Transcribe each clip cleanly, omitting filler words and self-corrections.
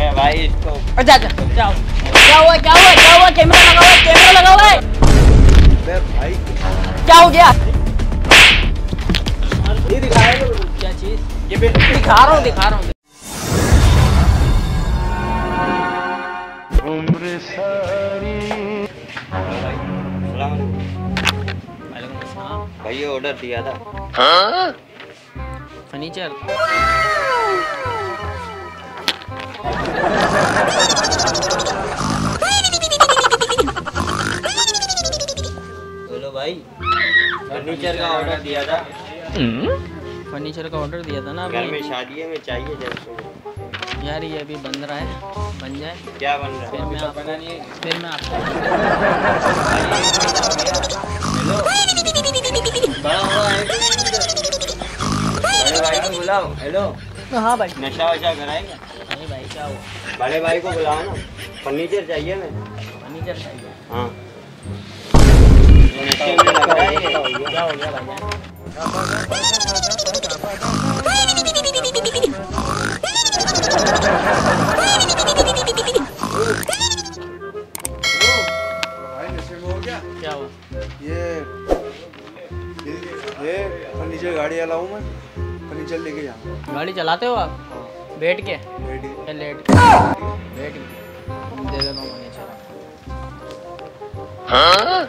मैं भाई इसको और जा जाओ जाओ। क्या हुआ? कैमरा लगा हुआ है। अबे भाई क्या हो गया? ये दिखा रहे हो क्या चीज? ये मैं दिखा रहा हूँ। भाई ऑर्डर दिया था फर्नीचर। बोलो भाई, फर्नीचर का ऑर्डर दिया था ना। घर में शादी है, मैं चाहिए जरूर यार। ये अभी बन रहा है, बन जाए। क्या बन रहा है? फिर मैं आपको बुलाओ। हेलो, हाँ भाई, नशा वशा कराएगा? नहीं भाई, क्या हुआ? बड़े भाई को बुलाओ ना, फर्नीचर चाहिए। मैं फर्नीचर चाहिए, हाँ। नशे में लग रहा है, क्या हो गया भाई? नशे में हो गया? क्या हुआ? ये फर्नीचर गाड़ी चलाऊँ मैं? फर्नीचर लेके जाऊँ। गाड़ी चलाते हो आप? हाँ। बैठ के दे देना फर्नीचर। हाँ?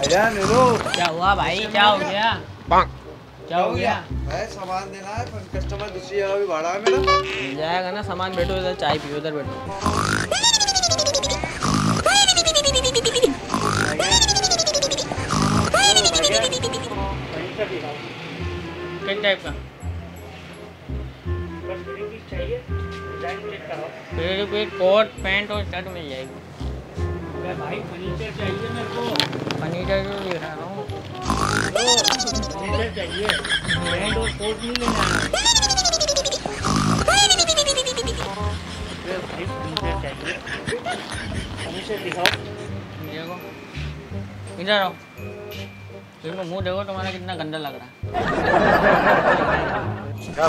भैया नीरो, क्या हुआ भाई? क्या हो गया? भाई सामान देना है, कस्टमर दूसरी जगह भी भाड़ा है मेरा। मिल जाएगा ना सामान। बैठो, इधर चाय पियो, उधर बैठो। किन टाइप का? बस फ्री चाहिए, डिजाइन चेक कराओ। मेरे को कोट पैंट और शर्ट मिल जाएगी। अरे भाई फर्नीचर चाहिए मेरे को। फर्नीचर जो दिखा रहा हूँ, फर्नीचर चाहिए। पैंट और कोट नहीं लेना है। अरे भाई फर्नीचर चाहिए, फर्नीचर दिखाओ। देखो इधर आओ, देखो मुँह, देखो तुम्हारा कितना गंदा लग रहा है। देखो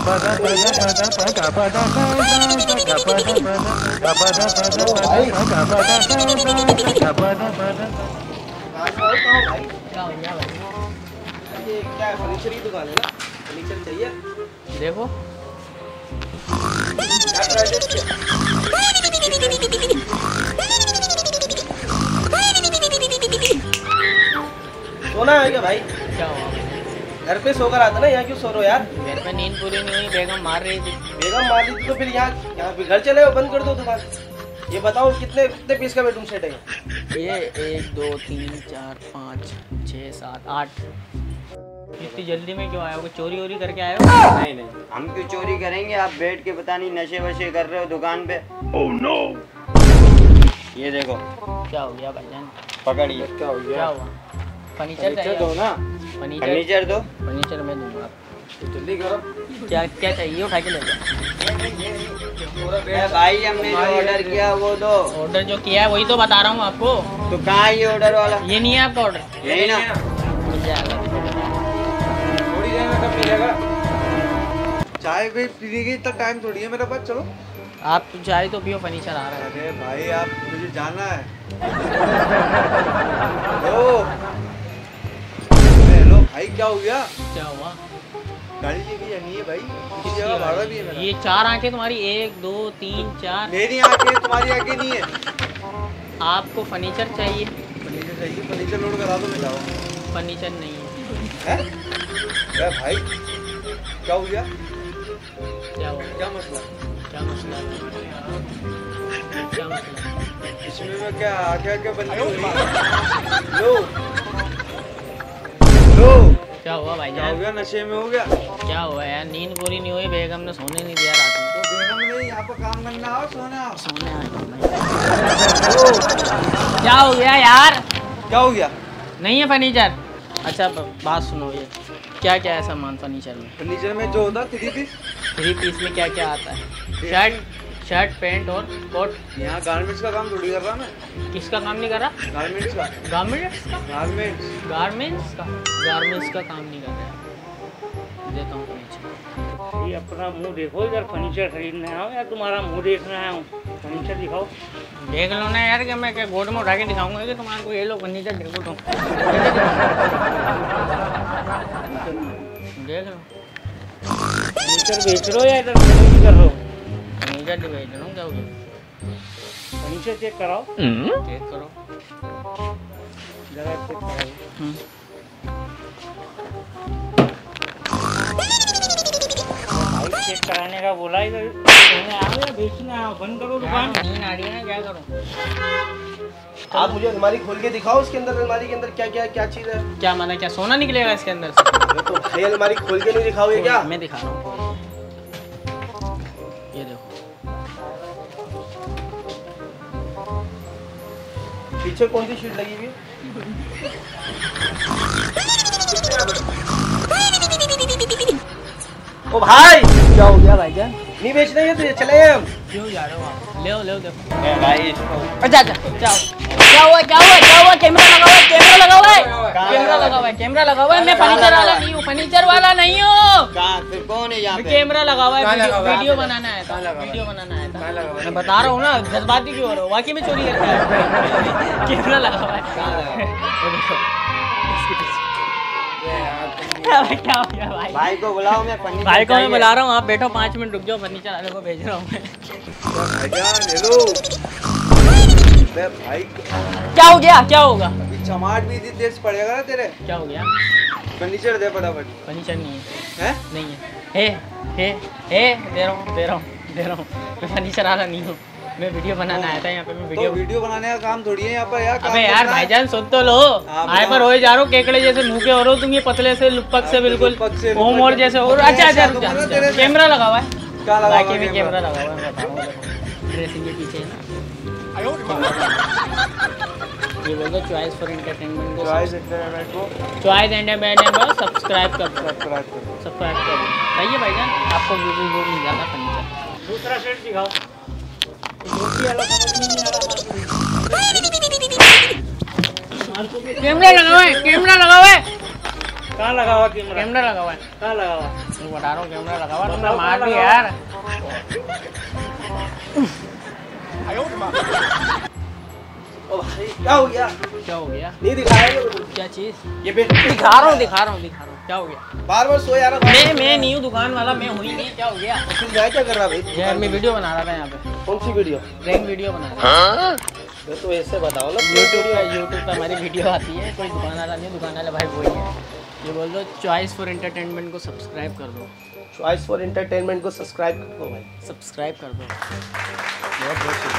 सोना है क्या भाई? क्या हुआ? घर पे सोकर आता ना, यहाँ क्यों सो रहे हो यार? घर पे नींद पूरी नहीं हुई, बेगम मार रही थी तो फिर यहाँ पे घर चले हो, बंद कर दो दुकान। ये बताओ कितने पीस का बेडरूम सेट है ये? 1 2 3 4 5 6 7 8। इतनी जल्दी में क्यों आया हो? चोरी वोरी करके आए हो? नहीं, हम क्यों चोरी करेंगे? आप बैठ के पता नहीं नशे वशे कर रहे हो दुकान पे। ओह नो, ये देखो क्या हो गया भाई? पकड़िए, क्या हुआ? फर्नीचर दो ना, मैं दूंगा। जल्दी करो, क्या चाहिए? उठा के ले जाओ। भाई हमने जो ऑर्डर किया वो दो। ऑर्डर जो किया है वही तो बता रहा हूँ आपको। तो कहाँ है ये ऑर्डर वाला? ये नहीं है आपका ऑर्डर? यही ना, मिल जाएगा थोड़ी देर में। कब मिलेगा? चाय भी पीने की इतना टाइम थोड़ी है मेरे पास। चलो आप चाय तो पियो, फर्नीचर आ रहा है। अरे भाई आप, मुझे जाना है। भाई क्या हुआ? गाड़ी लेके जानी है भाई, किसी जगह भाड़ा भी है मेरा। ये 4 आंखें तुम्हारी, 1 2 3 4। मेरी आंखें, तुम्हारी आंखें नहीं है। आपको फर्नीचर चाहिए। फर्नीचर लोड करा दो, मैं जाऊँ। फर्नीचर नहीं है। अरे भाई क्या हुआ? क्या मसला? इसमें मैं क्या आके बंद लो? क्या हुआ भाई? क्या हो गया? नशे में हो गया? क्या हुआ यार? नींद पूरी नहीं हुई, बेगम ने सोने नहीं दिया रात में। तो बेगम ने यहाँ पर काम करना आओ, सोने आओ। क्या हो गया? नहीं है फर्नीचर। अच्छा बात सुनो, ये क्या है सामान फर्नीचर में जो होता है? 3 पीस में क्या आता है? शर्ट पैंट और कोट। यहाँ गारमेंट्स का काम थोड़ी कर रहा मैं। किसका काम नहीं कर रहा? गारमेंट्स का काम नहीं कर रहा। देता हूँ फर्नीचर। ये अपना मुंह देखो, इधर फर्नीचर खरीदने आओ या तुम्हारा मुंह देखने आया हूँ? फर्नीचर दिखाओ, देख लो ना यार कि मैं क्या गोद में उठा के दिखाऊंगा कि तुम्हारा कोई ये लो फर्नीचर देखो, तुम देख लो। फर्नीचर बेच रहे हो या इधर खरीदी कर रहे हो? फर्नीचर बेच रहा हूँ, क्या हो गया? फर्नीचर चेक कराओ, चेक करो जरा, चेक कराओ। चेक कराने का बोला, इधर बेचना बंद करो दुकान, नींद आ रही है ना, क्या करो? आप मुझे अलमारी खोल के दिखाओ, उसके अंदर अलमारी के अंदर क्या क्या क्या चीज है? क्या माना, क्या सोना निकलेगा इसके अंदर से? तो भाई अलमारी खोल के नहीं दिखाओ, ये क्या? मैं दिखा रहा हूँ, ये देखो पीछे कौन सी शीट लगी हुई है? ओ भाई क्या हो गया भाई, क्या नहीं बेच रहे हैं? तो चले हम क्यों जा रहे हो? ले आओ, ले आओ, देखो भाई। अच्छा अच्छा, क्या हुआ क्या हुआ क्या हुआ? कैमरा लगा हुआ है, कैमरा लगा हुआ है, कैमरा लगा हुआ है, कैमरा लगा हुआ है। मैं फर्नीचर वाला नहीं हूँ, फर्नीचर वाला नहीं हूँ। कहाँ फिर कौन है यहाँ पे? कैमरा लगा हुआ है, वीडियो बनाना है, वीडियो बनाना है। मैं बता रहा हूँ ना, जज्बाती क्यों हो रहा हो? वाकई में चोरी करता है, कैमरा लगा हुआ है। क्या हो गया भाई? भाई को बुलाओ, मैं फर्नीचर भाई को मैं बुला रहा हूँ, आप बैठो 5 मिनट रुक जाओ, फर्नीचर वाले को भेज रहा हूँ मैं। मैं भाई क्या हो गया, क्या होगा? चमाट भी इतनी तेज पड़ेगा ना तेरे। क्या हो गया? फर्नीचर दे फटाफट। फर्नीचर नहीं है, नहीं है, दे रहा हूँ। मैं फर्नीचर वाला नहीं हूँ, मैं वीडियो बनाना आया था यहाँ पे। मैं वीडियो बनाने का काम थोड़ी है यहाँ पर यार। अबे यार भाईजान सुन तो लो, आए पर हो जा रहा हूँ, केकड़े जैसे मुँह के हो रहे हो तुम, ये पतले से लुपक से बिल्कुल होम और जैसे हो। अच्छा अच्छा, कैमरा लगा हुआ है, बाकी भी कैमरा लगा हुआ है, ड्रेसिंग के पीछे। ये बोलो चॉइस फॉर एंटरटेनमेंट को, चॉइस एंटरटेनमेंट को सब्सक्राइब कर, सही है भाईजान, आपको वो मिल जाता फर्नीचर। दूसरा सेट दिखाओ, कैमरा लगा हुआ है, कैमरा लगा हुआ है। कहाँ लगा हुआ कैमरा? कैमरा लगा हुआ है, कहाँ लगा हुआ? मैं बता रहा हूँ कैमरा लगा हुआ, तुमने मार दिया यार। ओ भाई क्या हो गया, क्या हो गया? नहीं दिखाया क्या चीज? ये दिखा रहा हूँ। क्या हो गया? बार बार सो यार, मैं नहीं हूँ दुकान वाला, मैं हुई नहीं। क्या हो गया? क्या कर रहा भाई? यार मैं वीडियो बना रहा था यहाँ पे। कौन सी वीडियो? रैंक वीडियो बना रहा था। तो ऐसे बताओ ना, यूट्यूब पे हमारी वीडियो आती है, कोई दुकान वाला नहीं, दुकान वाला भाई वही है। ये बोल दो चॉइस फॉर एंटरटेनमेंट को सब्सक्राइब कर दो, चॉइस फॉर एंटरटेनमेंट को सब्सक्राइब कर दो भाई, सब्सक्राइब कर दो। बहुत बहुत